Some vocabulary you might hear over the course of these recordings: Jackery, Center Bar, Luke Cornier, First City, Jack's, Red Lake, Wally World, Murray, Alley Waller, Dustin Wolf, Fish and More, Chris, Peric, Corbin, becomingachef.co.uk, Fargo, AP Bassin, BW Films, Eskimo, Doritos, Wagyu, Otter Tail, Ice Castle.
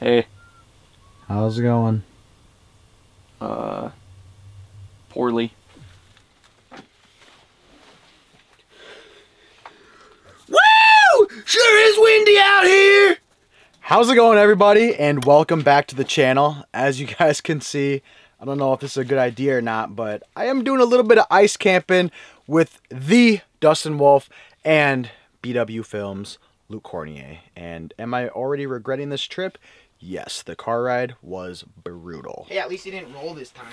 Hey. How's it going? Poorly. Woo! Sure is windy out here! How's it going, everybody? And welcome back to the channel. As you guys can see, I don't know if this is a good idea or not, but I am doing a little bit of ice camping with the Dustin Wolf and BW Films, Luke Cornier. And am I already regretting this trip? Yes, the car ride was brutal. Hey, at least you didn't roll this time.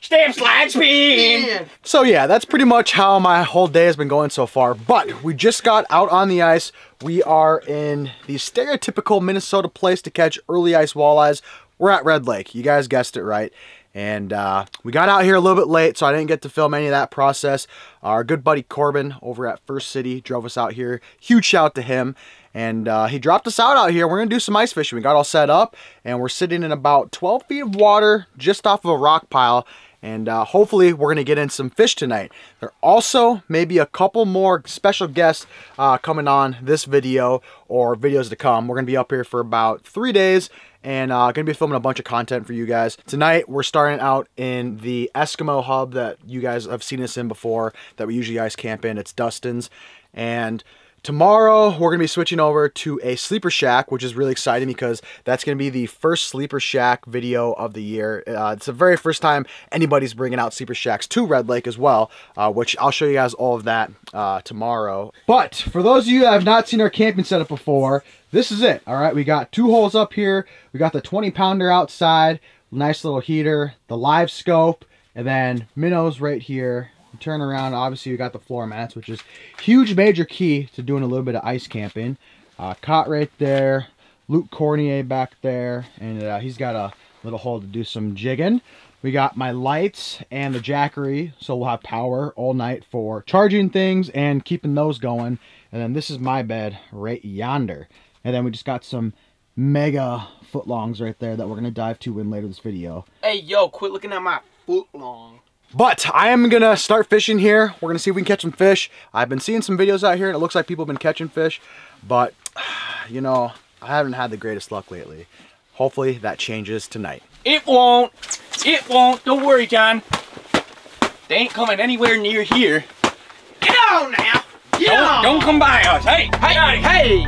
Stamp slide speed! So yeah, that's pretty much how my whole day has been going so far. But we just got out on the ice. We are in the stereotypical Minnesota place to catch early ice walleyes. We're at Red Lake. You guys guessed it right. And we got out here a little bit late, so I didn't get to film any of that process. Our good buddy Corbin over at First City drove us out here. Huge shout to him. And he dropped us out here. We're going to do some ice fishing. We got all set up, and we're sitting in about 12 feet of water just off of a rock pile. And hopefully we're going to get in some fish tonight. There also may be a couple more special guests coming on this video or videos to come. We're going to be up here for about 3 days. And going to be filming a bunch of content for you guys. Tonight, we're starting out in the Eskimo hub that you guys have seen us in before, that we usually ice camp in. It's Dustin's. And tomorrow, we're going to be switching over to a sleeper shack, which is really exciting because that's going to be the first sleeper shack video of the year. It's the very first time anybody's bringing out sleeper shacks to Red Lake as well, which I'll show you guys all of that tomorrow. But for those of you that have not seen our camping setup before, this is it. All right, we got two holes up here. We got the 20-pounder outside, nice little heater, the live scope, and then minnows right here. You turn around, obviously you got the floor mats, which is huge, major key to doing a little bit of ice camping. Caught right there, Luke Cornier back there, and he's got a little hole to do some jigging. We got my lights and the Jackery, so we'll have power all night for charging things and keeping those going. And then this is my bed right yonder. And then we just got some mega footlongs right there that we're going to dive to in later this video. Hey, yo, quit looking at my footlong. But I am going to start fishing here. We're going to see if we can catch some fish. I've been seeing some videos out here, and it looks like people have been catching fish. But, you know, I haven't had the greatest luck lately. Hopefully that changes tonight. It won't. It won't. Don't worry, John. They ain't coming anywhere near here. Get on now. Get on. Don't come by us. Hey, hey, hey. Hey.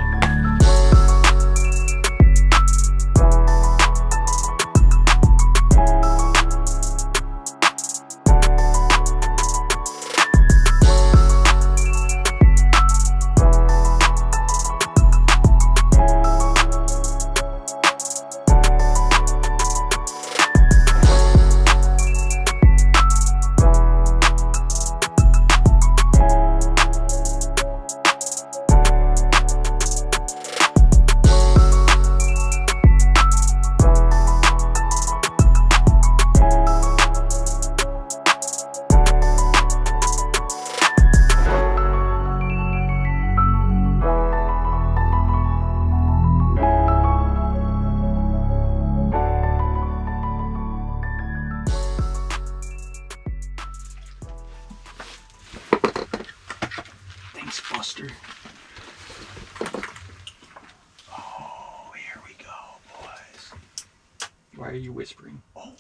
Why are you whispering? Oh,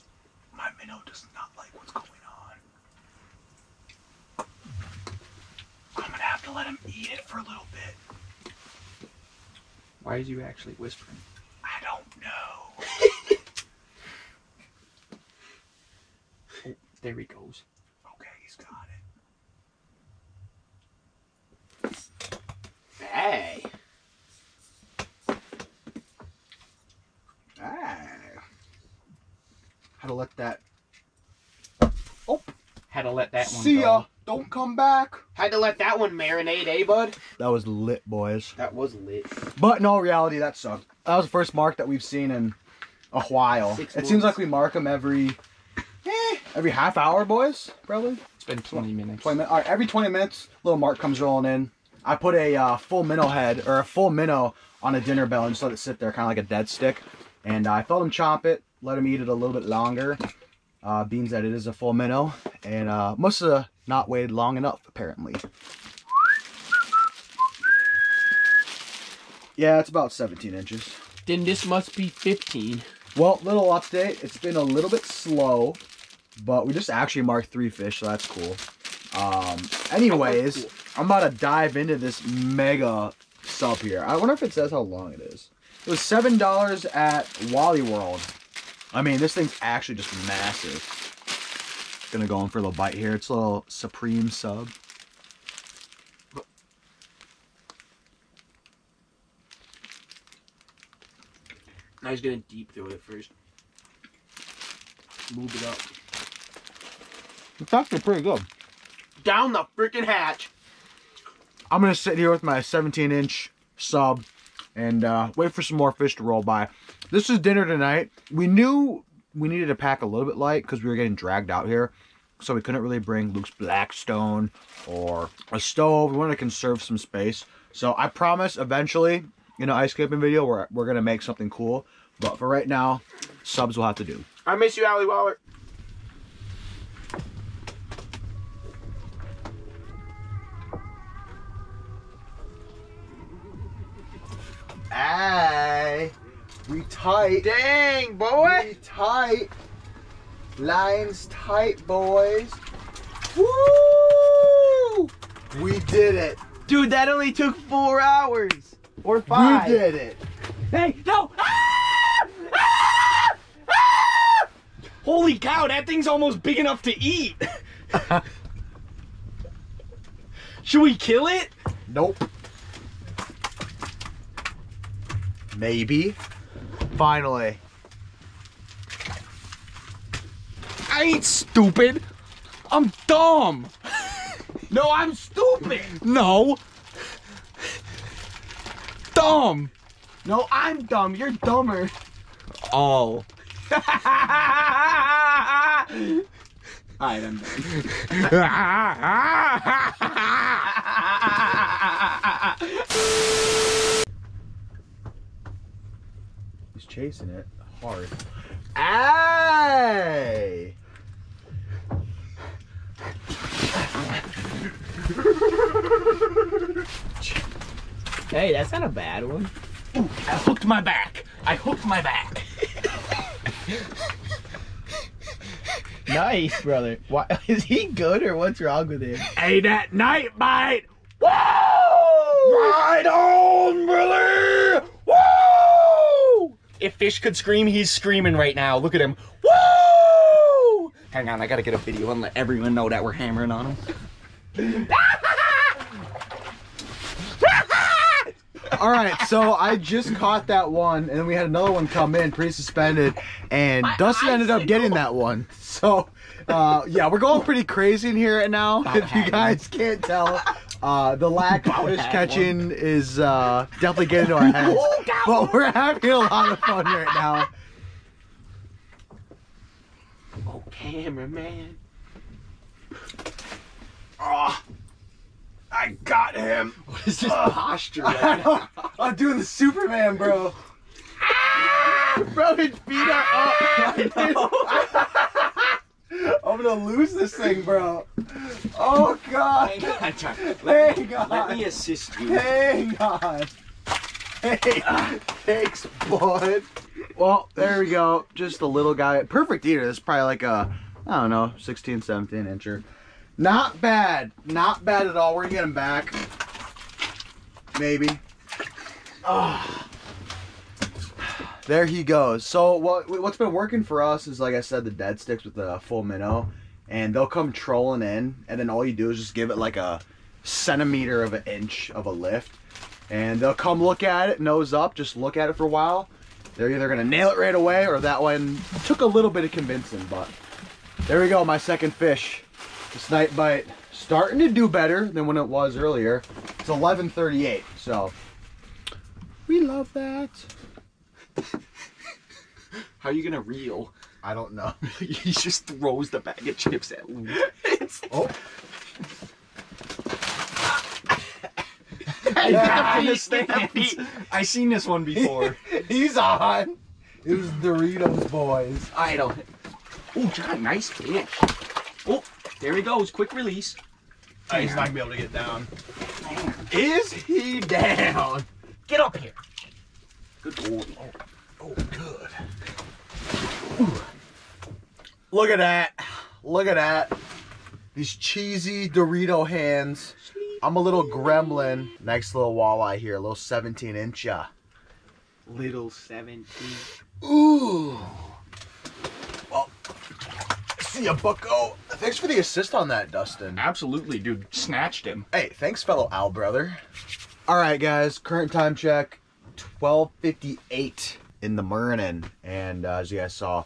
my minnow does not like what's going on. I'm gonna have to let him eat it for a little bit. Why is you actually whispering? I don't know. Oh, there he goes. Okay, he's got it. Hey. Had to let that. Oh, had to let that one. See ya. Go. Don't come back. Had to let that one marinate, eh, bud? That was lit, boys. That was lit. But in all reality, that sucked. That was the first mark that we've seen in a while. It seems like we mark them every half hour, boys. Probably. It's been 20 minutes. 20 minutes. All right, every 20 minutes, little mark comes rolling in. I put a full minnow head or a full minnow on a dinner bell and just let it sit there, kind of like a dead stick. And I felt him chomp it. Let him eat it a little bit longer, beans that it is a full minnow, and most of the Not waited long enough, apparently. Yeah, it's about 17 inches. Then this must be 15. Well, little update. It's been a little bit slow, but we just actually marked 3 fish, so that's cool. Anyways, I'm about to dive into this mega sub here. I wonder if it says how long it is. It was $7 at Wally World. I mean, this thing's actually just massive. Gonna go in for a little bite here. It's a little supreme sub. Now he's gonna deep throw it first. Move it up. It's actually pretty good. Down the freaking hatch. I'm gonna sit here with my 17-inch sub and wait for some more fish to roll by. This is dinner tonight. We knew we needed to pack a little bit light because we were getting dragged out here. So we couldn't really bring Luke's Blackstone or a stove. We wanted to conserve some space. So I promise eventually in an ice scraping video we're gonna make something cool. But for right now, subs will have to do. I miss you, Alley Waller. Aye, we tight. Dang, boy. We tight. Lines tight, boys. Woo! We did it. Dude, that only took 4 hours. Or 5. We did it. Hey, no. Ah! Ah! Ah! Holy cow, that thing's almost big enough to eat. Should we kill it? Nope. Maybe. Finally. I ain't stupid. I'm dumb. No, I'm stupid. No. Dumb. No, I'm dumb. You're dumber. Oh. Alright, I'm done. Chasing it hard. Ay! Hey, that's not a bad one. Ooh, I hooked my back. I hooked my back. Nice, brother. Why, is he good or what's wrong with him? Hey, that night bite. Woo! Right on, brother! Woo! If fish could scream, he's screaming right now. Look at him. Woo! Hang on, I gotta get a video and let everyone know that we're hammering on him. All right, so I just caught that one, and then we had another one come in pre-suspended, and Dustin ended up getting that one. So, yeah, we're going pretty crazy in here right now. If you guys can't tell, the lack of fish catching is definitely getting to our heads. But we're having a lot of fun right now. Oh, cameraman. Oh, I got him. What is this posture right now? I'm doing the Superman, bro. Bro, his feet are up. I'm gonna lose this thing, bro. Oh, God. Hang on. Let me assist you. Hang on. Hey, thanks, bud. Well, there we go. Just a little guy. Perfect eater. That's probably like a, I don't know, 16, 17-incher. Not bad. Not bad at all. We're gonna get him back. Maybe. Oh. There he goes. So what's been working for us is, like I said, the dead sticks with the full minnow. And they'll come trolling in. And then all you do is just give it like a centimeter of an inch of a lift. And they'll come look at it, nose up, just look at it for a while. They're either gonna nail it right away or that one took a little bit of convincing, but there we go, my second fish. This night bite starting to do better than when it was earlier. It's 11:38, so we love that. How are you gonna reel? I don't know. He just throws the bag of chips at Luke. Oh. I seen this one before. He's on. It was Doritos, boys. I don't. Oh, you got a nice fish. Oh, There he goes, quick release. Oh, he's not gonna be able to get down. Damn. Is he down? Get up here. Good lord. Oh, good. Ooh. Look at that. Look at that. These cheesy Dorito hands. I'm a little gremlin. Next little walleye here, a little 17-incher. Little 17. Ooh. Well, see ya, bucko. Thanks for the assist on that, Dustin. Absolutely, dude. Snatched him. Hey, thanks, fellow owl brother. All right, guys. Current time check, 12:58 in the morning. And as you guys saw,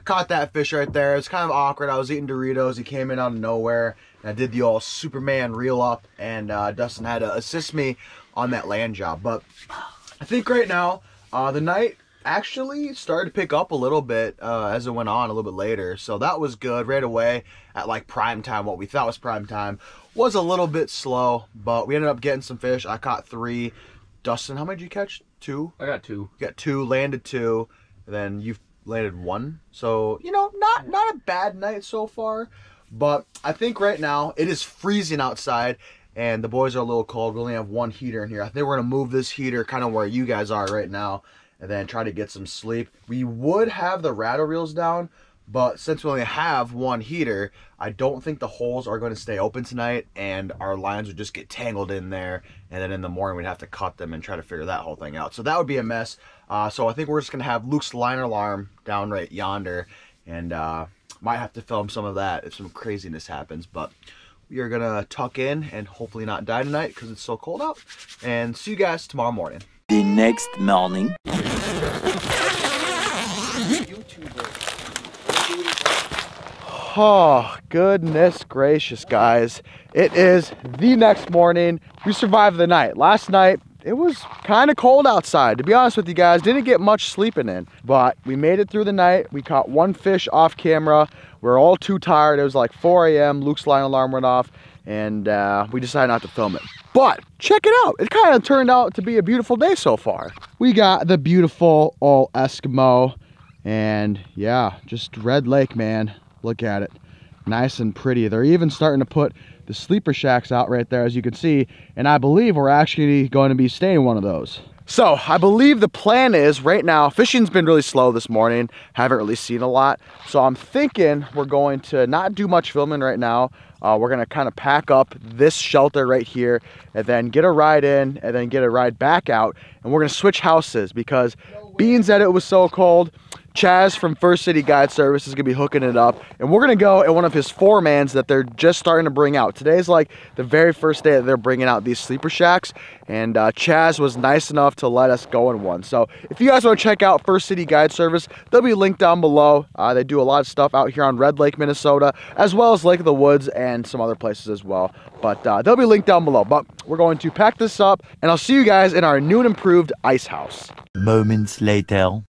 I caught that fish right there. It's kind of awkward. I was eating Doritos. He came in out of nowhere. I did the old Superman reel up, and Dustin had to assist me on that land job. But I think right now, the night actually started to pick up a little bit as it went on a little bit later. So that was good. Right away at like prime time, what we thought was prime time was a little bit slow, but we ended up getting some fish. I caught 3. Dustin, how many did you catch? 2? I got 2. You got 2, landed 2, and then you've landed 1. So, you know, not a bad night so far. But I think right now it is freezing outside and the boys are a little cold. We only have 1 heater in here. I think we're going to move this heater kind of where you guys are right now and then try to get some sleep. We would have the rattle reels down, but since we only have 1 heater, I don't think the holes are going to stay open tonight and our lines would just get tangled in there. And then in the morning we'd have to cut them and try to figure that whole thing out. So that would be a mess. So I think we're just going to have Luke's line alarm down right yonder and, might have to film some of that if some craziness happens, but we are gonna tuck in and hopefully not die tonight because it's so cold out. And see you guys tomorrow morning. The next morning. Oh, goodness gracious, guys. It is the next morning. We survived the night. Last night, it was kind of cold outside, to be honest with you guys. Didn't get much sleeping in, but we made it through the night. We caught 1 fish off camera. We're all too tired. It was like 4 a.m. Luke's line alarm went off, and we decided not to film it. But check it out. It kind of turned out to be a beautiful day so far. We got the beautiful old Eskimo, and yeah, just Red Lake, man. Look at it. Nice and pretty. They're even starting to put the sleeper shacks out right there, as you can see, and I believe we're actually going to be staying in one of those. So I believe the plan is right now, fishing's been really slow this morning, haven't really seen a lot, so I'm thinking we're going to not do much filming right now. We're gonna kind of pack up this shelter right here and then get a ride in and then get a ride back out, and we're gonna switch houses because Beans said it was so cold. Chaz from First City Guide Service is gonna be hooking it up, and we're gonna go at one of his foremans that they're just starting to bring out. Today's like the very first day that they're bringing out these sleeper shacks, and Chaz was nice enough to let us go in one. So if you guys want to check out First City Guide Service, they'll be linked down below. They do a lot of stuff out here on Red Lake, Minnesota, as well as Lake of the Woods and some other places as well, but they'll be linked down below. But we're going to pack this up, and I'll see you guys in our new and improved ice house. Moments later.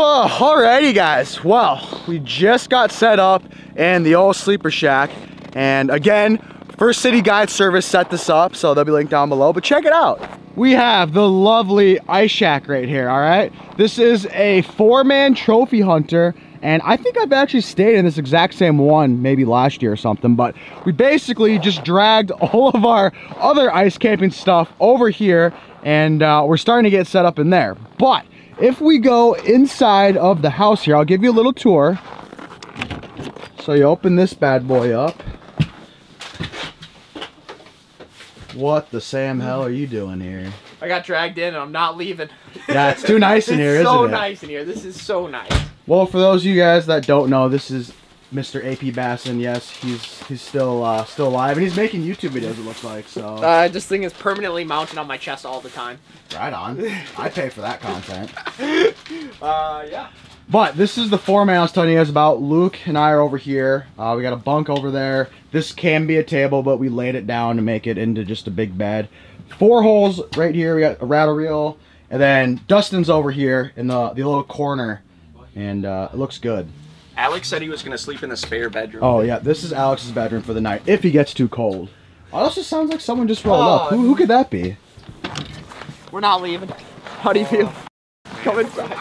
Oh, alrighty guys, well, we just got set up in the old sleeper shack, and again, First City Guide Service set this up, so they'll be linked down below, but check it out. We have the lovely ice shack right here, alright? This is a 4-man trophy hunter, and I think I've actually stayed in this exact same one maybe last year or something, but we basically just dragged all of our other ice camping stuff over here, and we're starting to get set up in there. But if we go inside of the house here, I'll give you a little tour. So you open this bad boy up. What the Sam hell are you doing here? I got dragged in and I'm not leaving. Yeah, it's too nice in here, isn't it? It's so nice in here. This is so nice. Well, for those of you guys that don't know, this is Mr. AP Bassin. Yes, he's still alive, and he's making YouTube videos, it looks like. So this thing is permanently mounted on my chest all the time. Right on. I pay for that content. Yeah. But this is the foreman I was telling you guys about. Luke and I are over here. We got a bunk over there. This can be a table, but we laid it down to make it into just a big bed. 4 holes right here. We got a rattle reel, and then Dustin's over here in the little corner, and it looks good. Alex said he was going to sleep in the spare bedroom. Oh, yeah. This is Alex's bedroom for the night, if he gets too cold. It also sounds like someone just rolled up. Who could that be? We're not leaving. How do you feel? Come inside.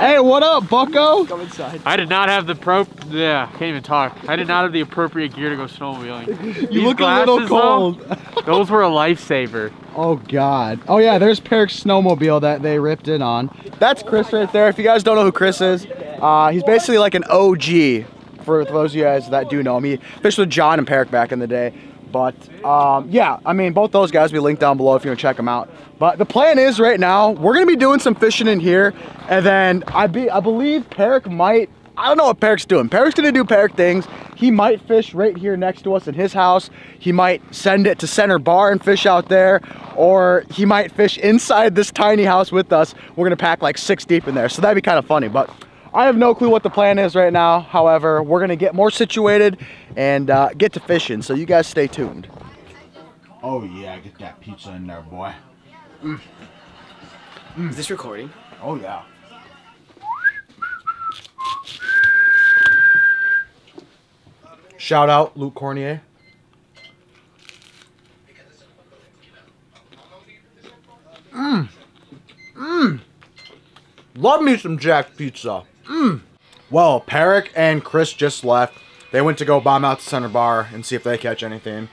Hey, what up, bucko? Come inside. I did not have the can't even talk. I did not have the appropriate gear to go snowmobiling. You look glasses, a little cold. Though, those were a lifesaver. Oh God. Oh yeah, there's Peric's snowmobile that they ripped in on. That's Chris right there. If you guys don't know who Chris is, he's basically like an OG. For those of you guys that do know him, he fished with John and Peric back in the day. But yeah, I mean, both those guys will be linked down below if you want to check them out. But the plan is right now, we're going to be doing some fishing in here. And then I believe Peric might, I don't know what Peric's doing. Peric's going to do Peric things. He might fish right here next to us in his house. He might send it to Center Bar and fish out there. Or he might fish inside this tiny house with us. We're going to pack like 6 deep in there. So that'd be kind of funny. But I have no clue what the plan is right now. However, we're gonna get more situated and get to fishing. So you guys stay tuned. Oh yeah, get that pizza in there, boy. Mm. Mm. Is this recording? Oh yeah. Shout out Luke Cornier. Mmm. Mmm. Love me some Jack's pizza. Mm. Well, Peric and Chris just left. They went to go bomb out the Center Bar and see if they catch anything.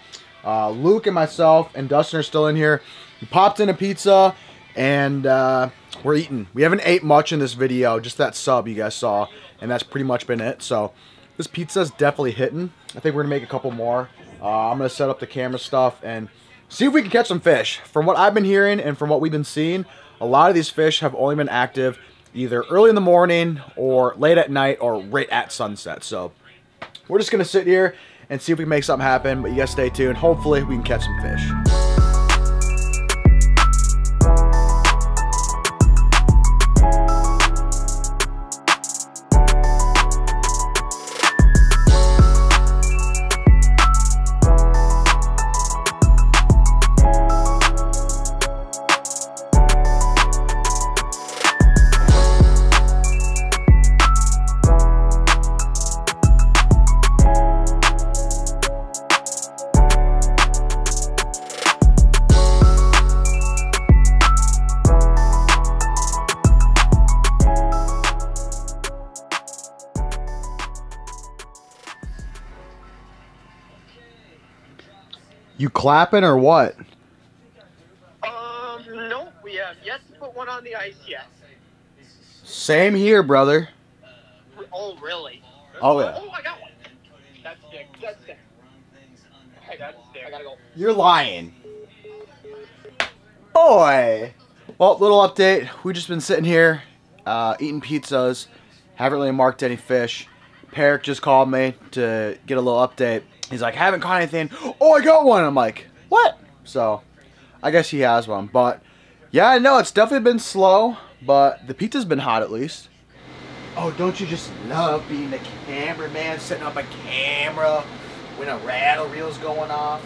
Luke and myself and Dustin are still in here. We popped in a pizza and we're eating. We haven't ate much in this video, just that sub you guys saw, and that's pretty much been it. So this pizza's definitely hitting. I think we're gonna make a couple more. I'm gonna set up the camera stuff and see if we can catch some fish. From what I've been hearing and from what we've been seeing, a lot of these fish have only been active either early in the morning or late at night or right at sunset. So we're just gonna sit here and see if we can make something happen, but you guys stay tuned. Hopefully we can catch some fish. You clapping or what? No, we have yet to put one on the ice yet. Same here, brother. Oh, really? Oh, yeah. Oh, I got one. That's sick. That's sick. Hey, that's sick. I gotta go. You're lying. Boy. Well, little update. We've just been sitting here, eating pizzas. Haven't really marked any fish. Peric just called me to get a little update. He's like, haven't caught anything. Oh, I got one. I'm like, what? So, I guess he has one. But, yeah, I know. It's definitely been slow, but the pizza's been hot at least. Oh, don't you just love being the cameraman, setting up a camera when a rattle reel's going off?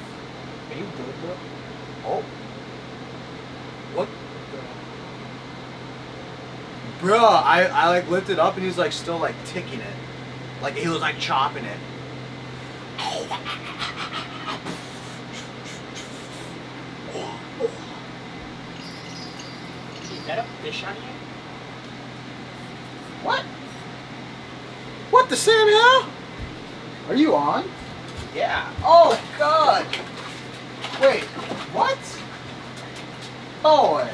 Are you good, bro? Oh. What? Bruh, I like lifted up and he's like still like ticking it. Like he was like chopping it. Is that a fish on you? What? What the Sam hell? Are you on? Yeah. Oh God. Wait, what? Oh,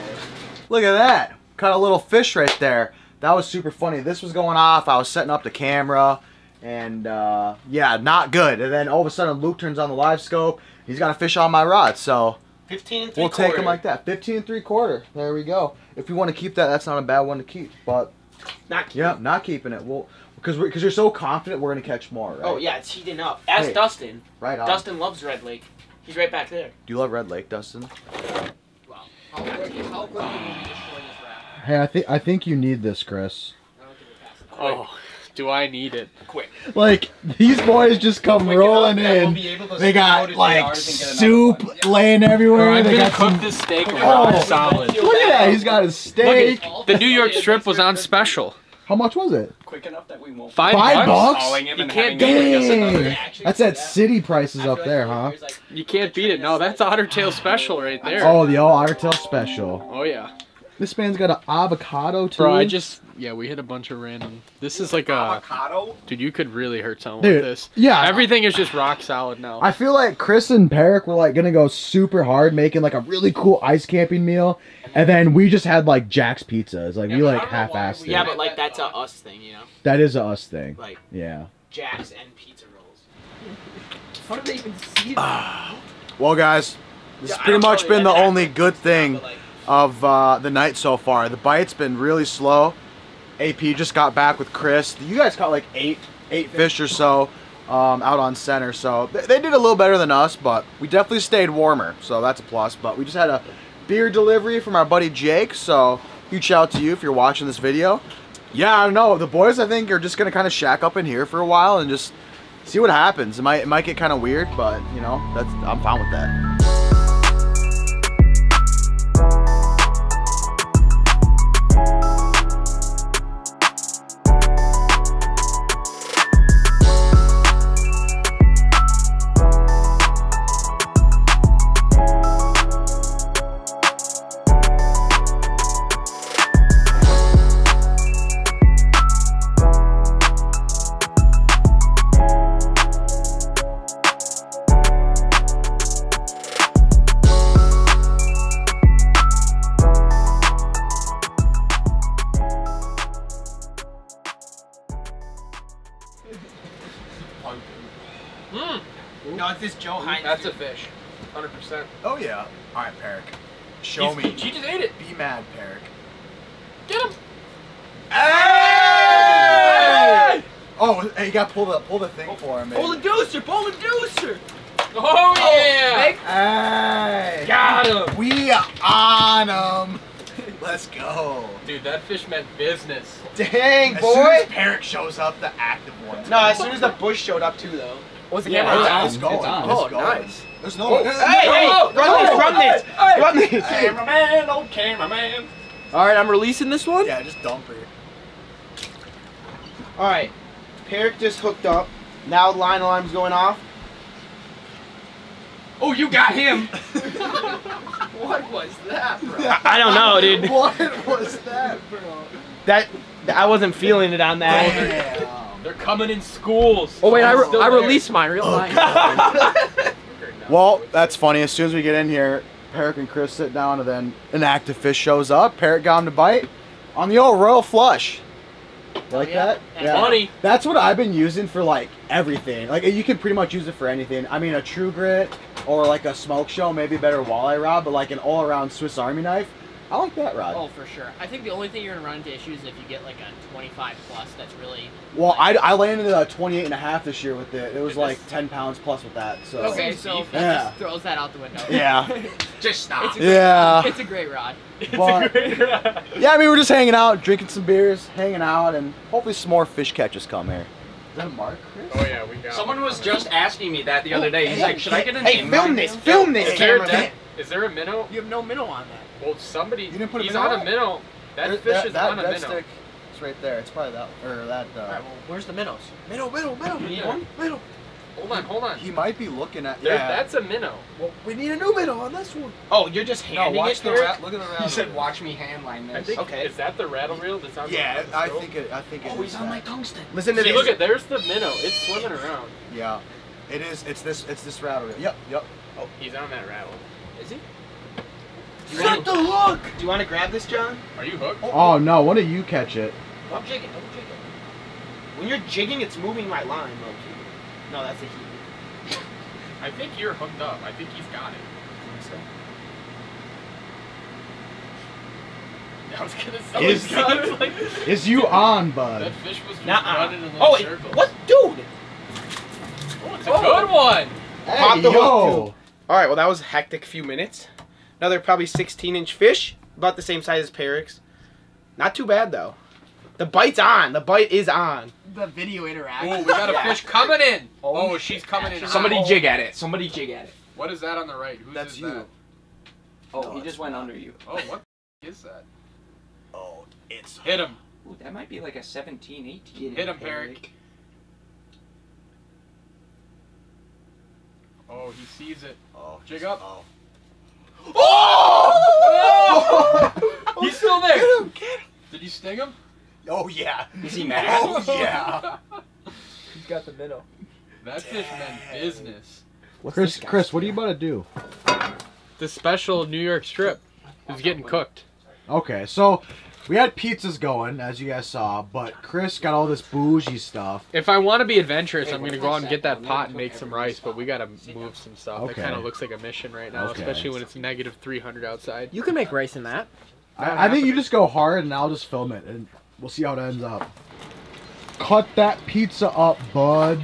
look at that. Caught a little fish right there. That was super funny. This was going off. I was setting up the camera. And, yeah, not good. And then all of a sudden, Luke turns on the live scope. He's got a fish on my rod, so 15 and 3/4. We'll take him like that. 15 and 3/4. There we go. If you want to keep that, that's not a bad one to keep. But not keeping it. Well, because you're so confident we're going to catch more, right? Oh, yeah, it's heating up. Ask Dustin. Right on. Dustin loves Red Lake. He's right back there. Do you love Red Lake, Dustin? Wow. How quick can you destroy this raft? Hey, I think you need this, Chris. I don't think we're passing it. Oh. Do I need it? Quick. Like, these boys just come rolling in. They got, like, soup laying everywhere. I'm going to cook this steak raw solid. Look at that. He's got his steak. The New York strip was on special. How much was it? Quick enough that we won't. $5? You can't beat it. That's at city prices up there, huh? You can't beat it. No, that's Otter Tail special right there. Oh, the old Otter Tail special. Oh, yeah. This man's got an avocado too. Bro, I just we hit a bunch of random. This is like a avocado. Dude, you could really hurt someone with this. Yeah, everything is just rock solid now. I feel like Chris and Peric were like gonna go super hard, making like a really cool ice camping meal, and then we just had like Jack's pizza. It's like we like half-assed it. Yeah, but like that's a us thing, you know. That is a us thing. Like Jack's and pizza rolls. How did they even see that? Well, guys, this has pretty much been the only good thing of the night so far. The bite's been really slow. AP just got back with Chris. You guys caught like eight fish or so out on Center. So they did a little better than us, but we definitely stayed warmer. So that's a plus. But we just had a beer delivery from our buddy Jake. So huge shout out to you if you're watching this video. Yeah, I don't know. The boys, I think, are just going to kind of shack up in here for a while and just see what happens. It might get kind of weird, but, you know, that's I'm fine with that. That's a fish, 100%. Oh yeah. All right, Peric. Show me. She just ate it. Be mad, Peric. Get him. Hey! Oh, you got to pull the thing for him. Pull the deucer. Pull the deucer. Oh yeah. Hey. Got him. We on him. Let's go. Dude, that fish meant business. Dang, boy. As soon as Peric shows up, the active one. No, as soon as the bush showed up too, though. What's the camera? It's going. Oh, nice. There's no. Hey, run this. Cameraman, old cameraman. All right, I'm releasing this one. Yeah, just dump it. All right, Peric just hooked up. Now line alarm's going off. Oh, you got him. What was that, bro? I don't know, dude. What was that, bro? I wasn't feeling it on that. Yeah. They're coming in schools. Oh wait, I released mine. Real life. Well, that's funny. As soon as we get in here, Peric and Chris sit down, and then an active fish shows up. Peric got him to bite on the old royal flush. Like that? Yeah. Funny. That's what I've been using for like everything. Like you can pretty much use it for anything. I mean, a true grit or like a smoke show, maybe a better walleye rod, but like an all-around Swiss Army knife. I like that rod. Oh, for sure. I think the only thing you're going to run into issues is if you get like a 25 plus that's really... Well, like, I landed a 28.5 this year with it. It was like 10 pounds plus with that. So. Okay, so just throws that out the window. Yeah. Just stop. It's a great rod. It's a great rod. Yeah, I mean, we're just hanging out, drinking some beers, hanging out, and hopefully some more fish catches come here. Is that a mark, Chris? Oh yeah, we got Someone was just asking me that the other day. He's like, should I get a name? Hey, film this, camera. Is there a minnow? You have no minnow on that. Well, somebody, you didn't put he's on a minnow. That fish is on a minnow. Stick, it's right there. It's probably that, or that. All right, well, where's the minnows? Minnow. Hold on. He might be looking at, that's a minnow. Well, we need a new minnow on this one. Oh, you're just handing it to her? Look at the rattle reel. You said watch me hand line this. Okay. Is that the rattle reel that's on the I think it is. Oh, he's on my tungsten. Listen to this. Look at, there's the minnow. It's swimming around. Yeah, it is. It's this rattle reel. Yep. Oh, he's on that rattle. Is he? Set the hook! Do you want to grab this, John? Are you hooked? Oh no, why don't you catch it? I'm jigging, don't jig it. When you're jigging, it's moving my line, bro. No, that's a heat. I think you're hooked up. I think he's got it. I was gonna say, is you on, bud? That fish was just running in little circles. What? Dude! Oh, it's a good one! Hey, pop the hook, too. Alright, well that was a hectic few minutes. Another probably 16-inch fish, about the same size as Peric's. Not too bad though. The bite's on. The bite is on. The video interaction. Oh, we got a fish coming in. Oh, she's coming in. Somebody jig at it. Somebody jig at it. What is that on the right? That's you. That? Oh, no, he just went under you. Oh, what the is that? Oh, it's hit him. Ooh, that might be like a 17, 18. Hit him, Peric. Oh, he sees it. Oh, jig up. Oh. Oh! He's still still there! Get him, get him. Did you sting him? Oh yeah. Is he mad? Oh yeah. He's got the minnow. That fish meant business. What's Chris, what are you about to do? This special New York strip is getting cooked. Okay, so we had pizzas going, as you guys saw, but Chris got all this bougie stuff. If I want to be adventurous, I'm going to go out and get that pot and make some rice, but we got to move some stuff. Okay. It kind of looks like a mission right now, especially when it's negative 300 outside. You can make rice in that. I think you just go hard, and I'll just film it, and we'll see how it ends up. Cut that pizza up, bud.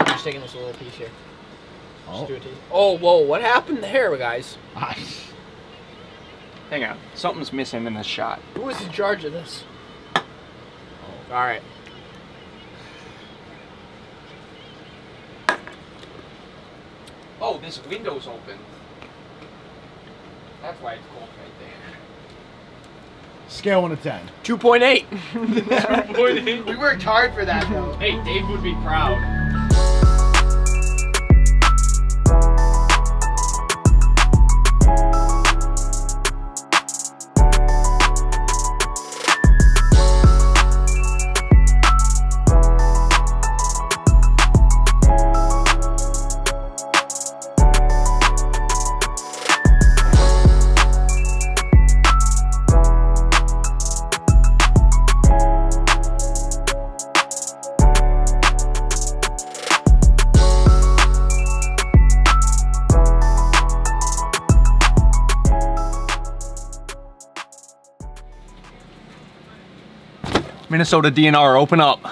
I'm just taking this little piece here. Oh. Oh, whoa, what happened there, guys? Hang on, something's missing in this shot. Who is in charge of this? Oh. All right. Oh, this window's open. That's why it's cold right there. Scale 1 to 10. 2.8. 2.8. We worked hard for that, though. Hey, Dave would be proud. Minnesota DNR, open up.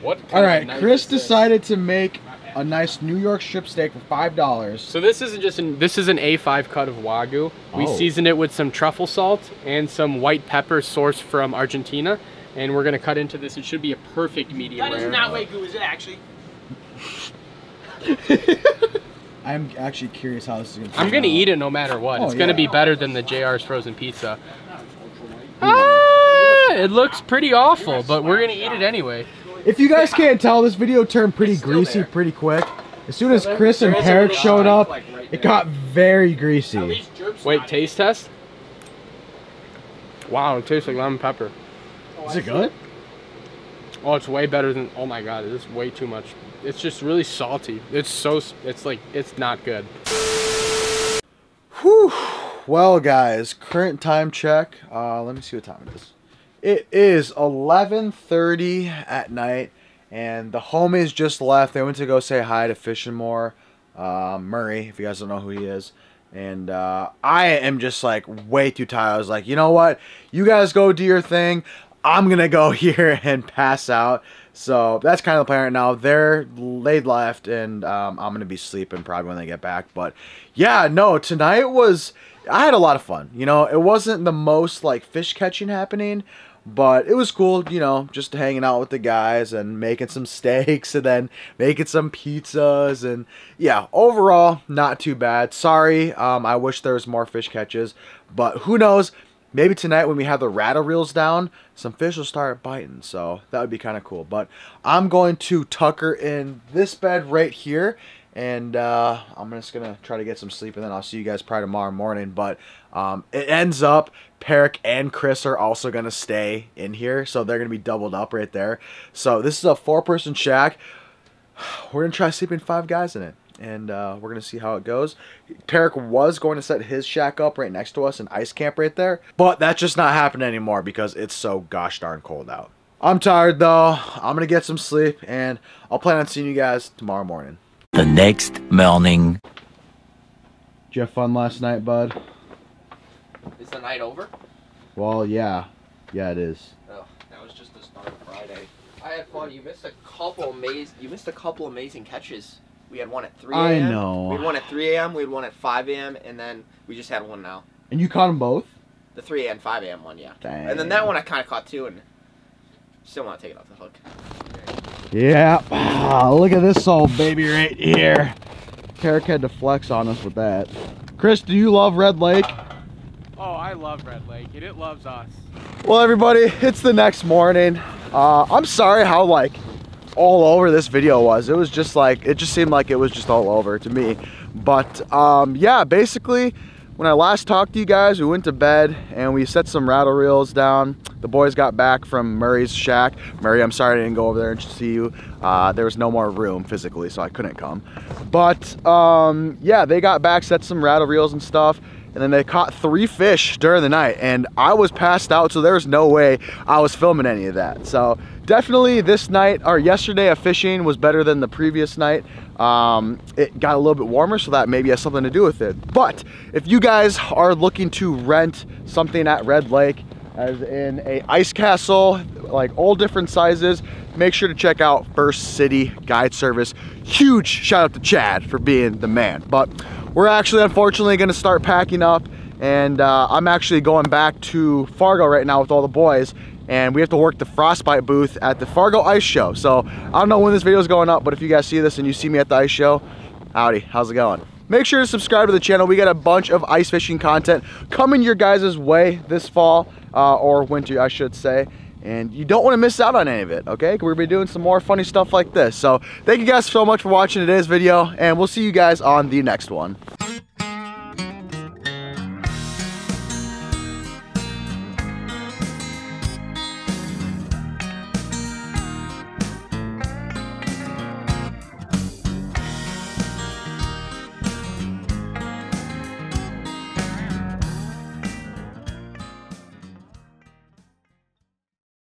What? All right, Chris decided to make a nice New York strip steak for $5. So this isn't just an, this is an A5 cut of Wagyu. Oh. We seasoned it with some truffle salt and some white pepper sourced from Argentina. And we're gonna cut into this. It should be a perfect medium rare. That is not Wagyu, is it actually? I'm actually curious how this is gonna turn out. I'm gonna eat it no matter what. Oh, it's gonna be better than the JR's frozen pizza. It looks pretty awful, but we're gonna eat it anyway. If you guys can't tell, this video turned pretty greasy pretty quick. As soon as Chris and Peric showed up, it got very greasy. Wait, taste test? Wow, it tastes like lemon pepper. Is it good? Oh, it's way better than, oh my God, it's way too much. It's just really salty. It's so, it's like, it's not good. Whew. Well guys, current time check. Let me see what time it is. It is 11:30 at night, and the homies just left. They went to go say hi to Fish and More, Murray, if you guys don't know who he is. And I am just like way too tired. I was like, you know what? You guys go do your thing. I'm going to go here and pass out. So that's kind of the plan right now. They left, and I'm going to be sleeping probably when they get back. But yeah, no, tonight was... I had a lot of fun. You know, it wasn't the most like fish catching happening, but it was cool, you know, just hanging out with the guys and making some steaks and then making some pizzas. And yeah, overall, not too bad. Sorry, I wish there was more fish catches, but who knows? Maybe tonight when we have the rattle reels down, some fish will start biting. So that would be kind of cool. But I'm going to tuck her in this bed right here. And I'm just going to try to get some sleep, and then I'll see you guys probably tomorrow morning. But it ends up Peric and Chris are also going to stay in here, so they're going to be doubled up right there. So this is a four-person shack. We're going to try sleeping five guys in it, and we're going to see how it goes. Peric was going to set his shack up right next to us in ice camp right there, but that's just not happening anymore because it's so gosh darn cold out. I'm tired, though. I'm going to get some sleep, and I'll plan on seeing you guys tomorrow morning. The next morning. Did you have fun last night, bud? Is the night over? Well, yeah. Yeah, it is. Oh, that was just the start of Friday. I had fun. You missed a couple amazing. You missed a couple amazing catches. We had one at 3 a.m. I know. We had one at 3 a.m. We had one at 5 a.m. And then we just had one now. And you caught them both? The 3 a.m. and 5 a.m. one, yeah. Dang. And then that one I kind of caught too, and still want to take it off the hook. Yeah, look at this old baby right here. Peric had to flex on us with that. Chris, do you love Red Lake? Oh, I love Red Lake, and it loves us. Well, everybody, it's the next morning. I'm sorry how, like, all over this video was. It was just like, it just seemed like it was just all over to me. But, yeah, basically, When I last talked to you guys, we went to bed and we set some rattle reels down. The boys got back from Murray's shack. Murray, I'm sorry I didn't go over there and see you. There was no more room physically, so I couldn't come. But yeah, they got back, set some rattle reels and stuff, and then they caught 3 fish during the night. And I was passed out, so there was no way I was filming any of that. So definitely this night, or yesterday of fishing, was better than the previous night. It got a little bit warmer, so that maybe has something to do with it. But if you guys are looking to rent something at Red Lake, as in a ice castle, like all different sizes, make sure to check out First City Guide Service. Huge shout out to Chad for being the man. But we're actually, unfortunately, gonna start packing up, and I'm actually going back to Fargo right now with all the boys, and we have to work the frostbite booth at the Fargo Ice Show. So I don't know when this video is going up, but if you guys see this and you see me at the ice show, howdy, how's it going? Make sure to subscribe to the channel. We got a bunch of ice fishing content coming your guys' way this fall, or winter, I should say. And you don't want to miss out on any of it, okay? We're going to be doing some more funny stuff like this. So thank you guys so much for watching today's video, and we'll see you guys on the next one.